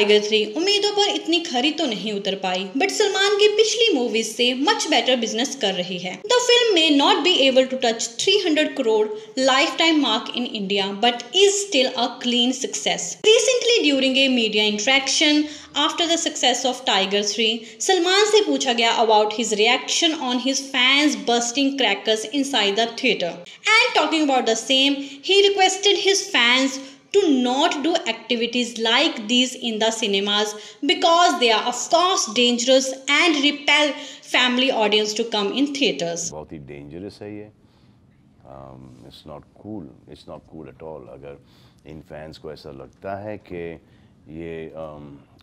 Tiger 3 उम्मीदों पर इतनी खरी तो नहीं उतर पाई, बट सलमान की पिछली मूवीज से मच बेटर बिजनेस कर रही है। The film may not be able to touch 300 crore life time mark in India but is still a clean success. Recently during a media interaction after the success of Tiger 3, Salman से पूछा गया about his reaction on his fans bursting crackers inside the theatre, and talking about the same he requested his fans to not do activities like these in the cinemas because they are of course dangerous and repel family audience to come in theaters. बहुत ही dangerous है ये, it's not cool at all। अगर इन fans को ऐसा लगता है कि ये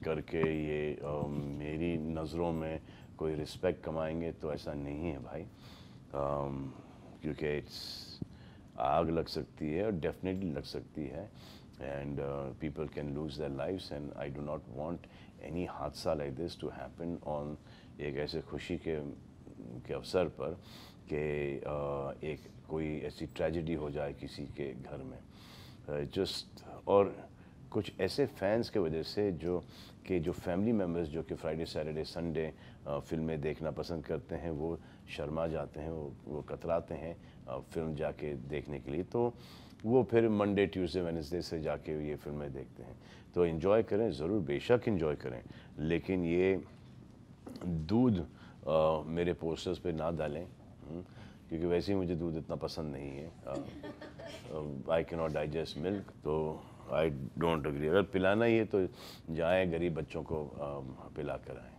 करके ये मेरी नज़रों में कोई respect कमाएंगे तो ऐसा नहीं है भाई, क्योंकि आग लग सकती है और डेफिनेटली लग सकती है, and people can lose their lives and I do not want any हादसा like this to happen on एक ऐसे खुशी के अवसर पर कि एक कोई ऐसी ट्रेजेडी हो जाए किसी के घर में। और कुछ ऐसे फैंस के वजह से जो फैमिली मेम्बर्स जो कि फ्राइडे सैटरडे संडे फिल्में देखना पसंद करते हैं वो शर्मा जाते हैं, वो कतराते हैं फिल्म जाके देखने के लिए, तो वो फिर मंडे ट्यूसडे वेडनेसडे से जाके ये फिल्में देखते हैं। तो एंजॉय करें ज़रूर, बेशक एंजॉय करें, लेकिन ये दूध मेरे पोस्टर्स पे ना डालें, क्योंकि वैसे ही मुझे दूध इतना पसंद नहीं है। I can not digest milk, तो आई डोंट अग्री। अगर पिलाना ही है तो जाए गरीब बच्चों को पिला कर आए।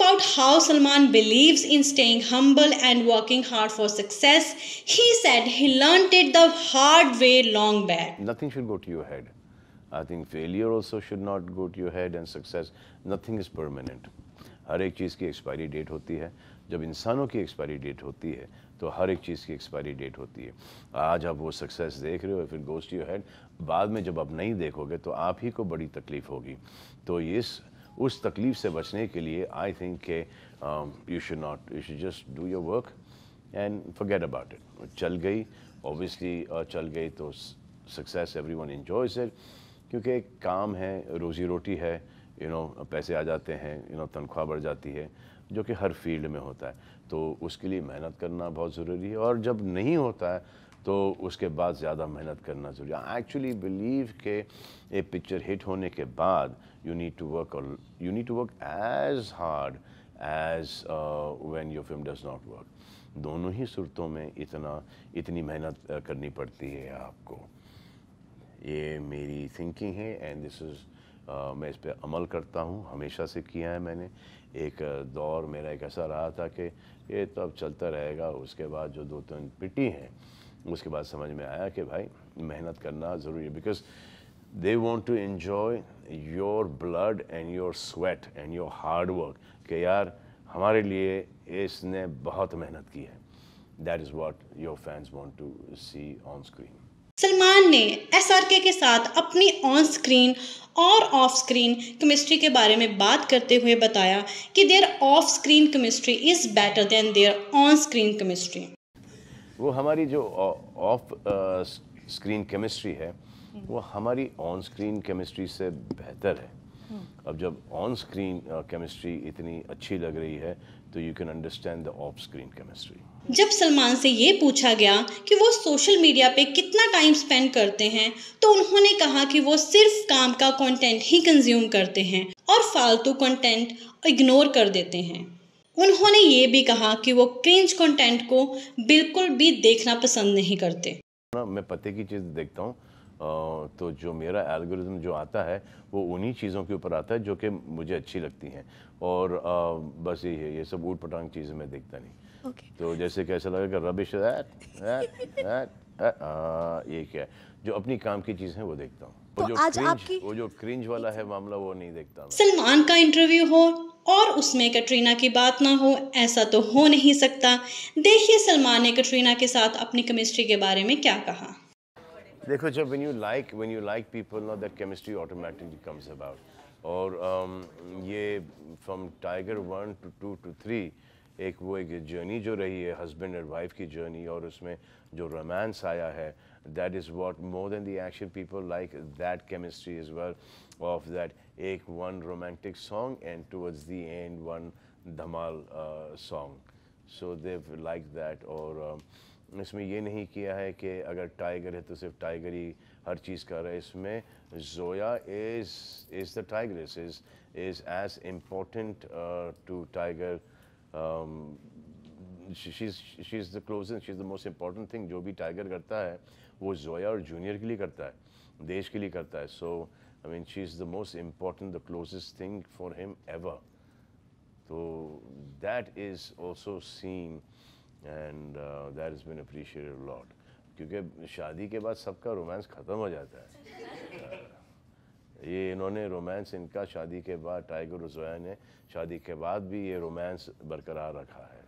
About how Salman believes in staying humble and working hard for success, he said he learnt it the hard way long back. Nothing should go to your head. I think failure also should not go to your head, and success. Nothing is permanent. हर एक चीज़ की expiry date होती है। जब इंसानों की expiry date होती है तो हर एक चीज़ की एक्सपायरी डेट होती है। आज आप वो सक्सेस देख रहे हो फिर गोज़ टू योर हेड, बाद में जब आप नहीं देखोगे तो आप ही को बड़ी तकलीफ होगी। तो ये उस तकलीफ से बचने के लिए आई थिंक के you should just do your work and forget about it. चल गई, ऑब्वियसली चल गई तो सक्सेस, एवरीवन एंजॉयज इट, क्योंकि एक काम है, रोज़ी रोटी है, यू नो, पैसे आ जाते हैं, यू नो, तनख्वाह बढ़ जाती है, जो कि हर फील्ड में होता है। तो उसके लिए मेहनत करना बहुत ज़रूरी है, और जब नहीं होता है तो उसके बाद ज़्यादा मेहनत करना ज़रूरी है। एक्चुअली बिलीव के ए पिक्चर हिट होने के बाद you need to work as hard as when your film does not work. दोनों ही सूरतों में इतनी मेहनत करनी पड़ती है आपको। ये मेरी थिंकिंग है, एंड दिस इज़ मैं इस पर अमल करता हूँ, हमेशा से किया है मैंने। एक दौर मेरा एक ऐसा रहा था कि ये तो अब चलता रहेगा, उसके बाद जो 2-3 पिटी हैं उसके बाद समझ में आया कि भाई मेहनत करना ज़रूरी है, because they want to enjoy your blood and your sweat and your hard work, कि यार हमारे लिए इसने बहुत मेहनत की है। That is what your fans want to see on screen. Salman ने SRK के साथ अपनी ऑन स्क्रीन और ऑफ स्क्रीन केमिस्ट्री के बारे में बात करते हुए बताया कि their off screen chemistry is better than their on screen chemistry. वो हमारी जो ऑफ स्क्रीन केमिस्ट्री है वो हमारी ऑन स्क्रीन केमिस्ट्री से बेहतर है। अब जब ऑन स्क्रीन केमिस्ट्री इतनी अच्छी लग रही है तो you can understand the off screen chemistry. जब सलमान से ये पूछा गया कि वो सोशल मीडिया पे कितना टाइम स्पेंड करते हैं तो उन्होंने कहा कि वो सिर्फ काम का कंटेंट ही कंज्यूम करते हैं और फालतू कंटेंट इग्नोर कर देते हैं। उन्होंने ये भी कहा कि वो क्रिंज कंटेंट को बिल्कुल भी देखना पसंद नहीं करते। मैं पते की चीज़ देखता हूँ तो जो मेरा एल्गोरिज्म जो आता है वो उन्हीं चीज़ों के ऊपर आता है जो कि मुझे अच्छी लगती हैं, और बस यही है, ये सब ऊट पटांग चीज़ें मैं देखता नहीं। okay. तो जैसे कैसा लगेगा रबिश ये क्या है, जो अपनी काम की चीज़ है वो देखता हूँ। तो वो जो क्रिंज वाला है मामला वो नहीं देखता। सलमान का इंटरव्यू हो और उसमें कैटरीना की बात ना हो, ऐसा तो हो नहीं सकता। देखिए सलमान ने कैटरीना के साथ अपनी केमिस्ट्री के बारे में क्या कहा। देखो, जब when you like people, ना that chemistry automatically comes about, और ये from Tiger 1 to 2 to 3 एक वो एक जर्नी जो रही है हस्बैंड एंड वाइफ की जर्नी, और उसमें जो रोमांस आया है, that is what more than the action people like that chemistry is well of that एक one romantic song and towards the end one dhamaal song, so they like that. और इसमें ये नहीं किया है कि अगर टाइगर है तो सिर्फ टाइगर ही हर चीज़ कर रहा है, इसमें Zoya is the tigress is as important to Tiger, she is the closest, she is the most important thing. जो भी टाइगर करता है वो जोया और जूनियर के लिए करता है, देश के लिए करता है। So I mean she is the most important, the closest thing for him ever. तो that is also seen and that is been appreciated lot, क्योंकि शादी के बाद सबका रोमांस ख़त्म हो जाता है। ये इन्होंने रोमांस इनका शादी के बाद, टाइगर और जोया ने शादी के बाद भी ये रोमांस बरकरार रखा है।